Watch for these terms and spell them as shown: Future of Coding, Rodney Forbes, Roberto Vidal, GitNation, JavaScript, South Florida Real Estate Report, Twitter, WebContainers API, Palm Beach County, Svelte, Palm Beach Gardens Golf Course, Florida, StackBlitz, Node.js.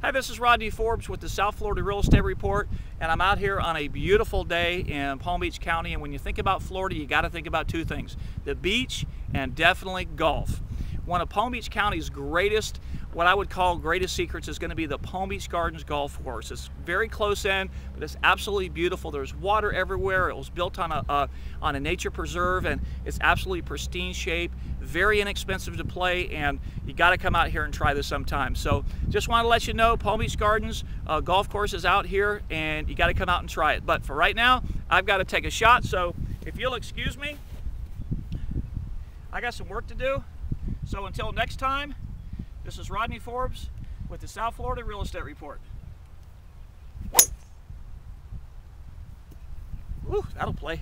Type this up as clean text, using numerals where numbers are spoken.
Hi, this is Rodney Forbes with the South Florida Real Estate Report, and I'm out here on a beautiful day in Palm Beach County. And when you think about Florida, you got to think about two things: the beach and definitely golf. One of Palm Beach County's greatest, what I would call greatest secrets, is going to be the Palm Beach Gardens Golf Course. It's very close in, but it's absolutely beautiful. There's water everywhere. It was built on a nature preserve, and it's absolutely pristine shape, very inexpensive to play, and you got to come out here and try this sometime. So just want to let you know, Palm Beach Gardens Golf Course is out here, and you got to come out and try it. But for right now, I've got to take a shot, so if you'll excuse me, I got some work to do. So until next time, this is Rodney Forbes with the South Florida Real Estate Report. Woo, that'll play.